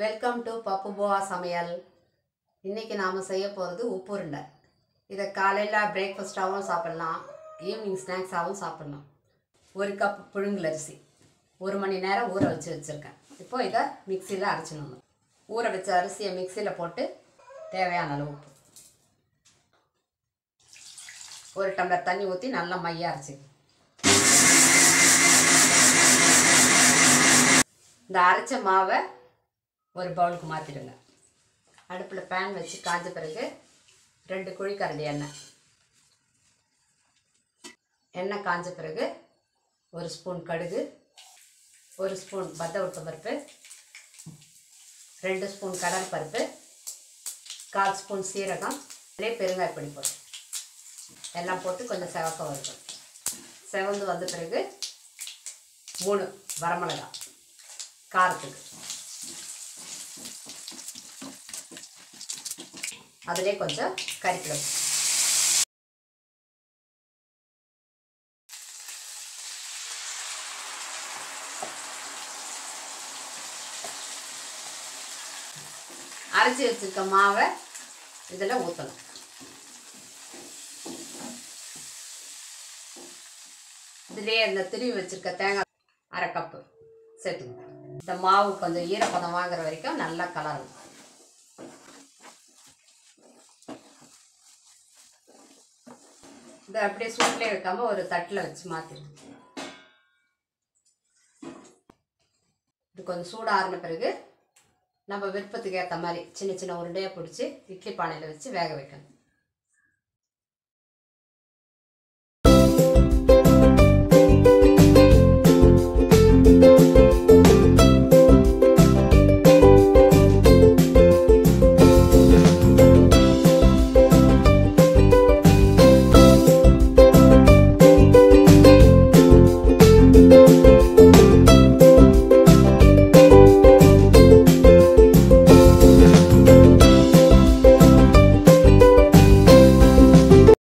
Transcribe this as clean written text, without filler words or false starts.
Welcome to பப்பு போவா சமையல். இன்றைக்கி நாம் செய்ய போகிறது உப்பு உருண்டை. இதை காலையில் பிரேக்ஃபாஸ்ட்டாகவும் சாப்பிட்லாம், ஈவினிங் ஸ்நாக்ஸாகவும் சாப்பிட்லாம். ஒரு கப் புழுங்கலரிசி 1 மணி நேரம் ஊற வச்சுருக்கேன். இப்போது இதை மிக்சியில் அரைச்சிடணும். ஊற வச்ச அரிசியை மிக்சியில் போட்டு தேவையான அளவு உப்பு, 1 டம்ளர் தண்ணி ஊற்றி நல்லா மையாக அரைச்சிக்கணும். இந்த அரைச்ச மாவை ஒரு பவுலுக்கு மாற்றிடுங்க. அடுப்பில் பேன் வச்சு காய்ஞ்ச பிறகு 2 குழிக்கரண்டி எண்ணெய் காய்ஞ்ச பிறகு 1 ஸ்பூன் கடுகு, 1 ஸ்பூன் பத்த உளுத்தம்பருப்பு, 2 ஸ்பூன் கடலைப்பருப்பு, 1/4 ஸ்பூன் சீரகம், இதே பெருங்காய் பொடி போட்டு எல்லாம் போட்டு கொஞ்சம் செவக்க வறுக்கும். செவந்து வந்த பிறகு 3 வரமிளகாய் காரத்துக்கு, அதிலே கொஞ்சம் கறிக்கலாம். அரைச்சி வச்சுருக்க மாவை இதில் ஊற்றணும். இதிலே இந்த திருவி வச்சுருக்க தேங்காய் 1/2 கப்பு சேர்த்துக்கணும். இந்த மாவு கொஞ்சம் ஈரப்பதம் வாங்குற வரைக்கும் நல்லா கலரணும். இதை அப்படியே சூட்லேயே வைக்காமல் ஒரு தட்டில் வச்சு மாற்றிடுவோம். இது கொஞ்சம் சூடாகின பிறகு நம்ம விருப்பத்துக்கு ஏற்ற மாதிரி சின்ன சின்ன உருண்டையாக பிடிச்சி இட்லி பானையில் வச்சு வேக வைக்கணும்.